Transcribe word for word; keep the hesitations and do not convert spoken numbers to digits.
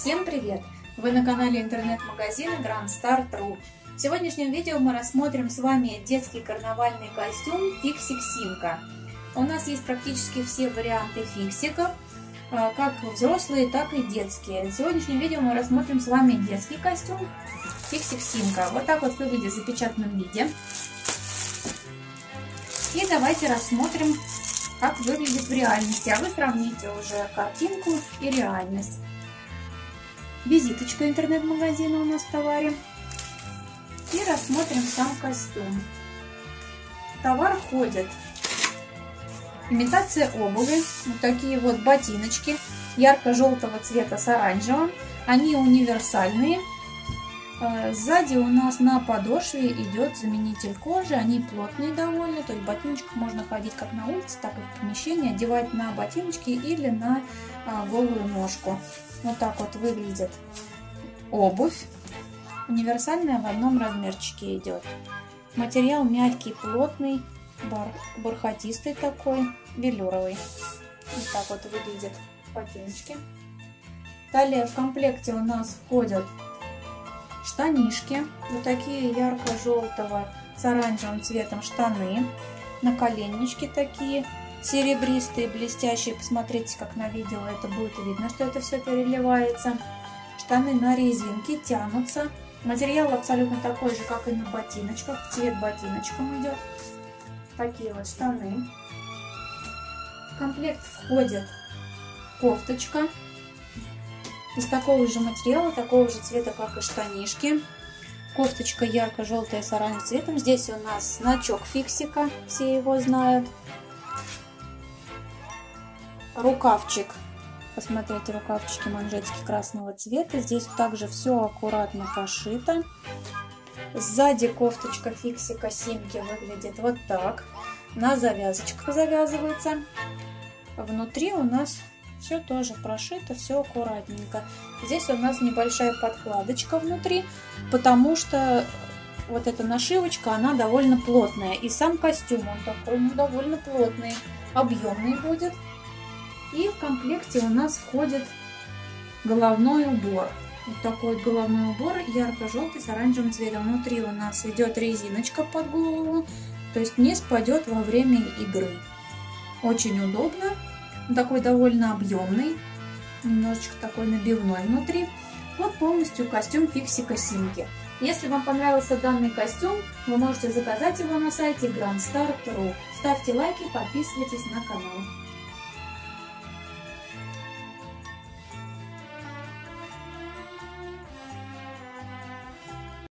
Всем привет! Вы на канале интернет-магазина гранд старт точка ру. В сегодняшнем видео мы рассмотрим с вами детский карнавальный костюм «Фиксик Симка». У нас есть практически все варианты фиксиков, как взрослые, так и детские. В сегодняшнем видео мы рассмотрим с вами детский костюм «Фиксик Симка». Вот так вот выглядит в запечатанном виде. И давайте рассмотрим, как выглядит в реальности. А вы сравните уже картинку и реальность. Визиточка интернет-магазина у нас в товаре. И рассмотрим сам костюм. В товар входит имитация обуви. Вот такие вот ботиночки ярко-желтого цвета с оранжевым. Они универсальные. Сзади у нас на подошве идет заменитель кожи. Они плотные довольно. То есть в ботиночках можно ходить как на улице, так и в помещении. Одевать на ботиночки или на голую ножку. Вот так вот выглядит обувь. Универсальная, в одном размерчике идет. Материал мягкий, плотный, бархатистый такой, велюровый. Вот так вот выглядят ботиночки. Далее в комплекте у нас входят штанишки. Вот такие ярко-желтого с оранжевым цветом штаны. Наколеннички такие. Серебристые, блестящие, посмотрите, как на видео это будет видно, что это все переливается. Штаны на резинке тянутся. Материал абсолютно такой же, как и на ботиночках. Цвет ботиночкам идет. Такие вот штаны. В комплект входит кофточка из такого же материала, такого же цвета, как и штанишки. Кофточка ярко-желтая с оранжевым цветом. Здесь у нас значок фиксика, все его знают. Рукавчик, посмотрите, рукавчики, манжетики красного цвета. Здесь также все аккуратно пошито. Сзади кофточка фиксика Симки выглядит вот так. На завязочках завязывается. Внутри у нас все тоже прошито, все аккуратненько. Здесь у нас небольшая подкладочка внутри, потому что вот эта нашивочка, она довольно плотная. И сам костюм, он такой, ну, довольно плотный, объемный будет. И в комплекте у нас входит головной убор. Вот такой вот головной убор, ярко-желтый с оранжевым цветом. Внутри у нас идет резиночка под голову, то есть не спадет во время игры. Очень удобно. Он такой довольно объемный, немножечко такой набивной внутри. Вот полностью костюм фиксика Симки. Если вам понравился данный костюм, вы можете заказать его на сайте гранд старт точка ру. Ставьте лайки, подписывайтесь на канал.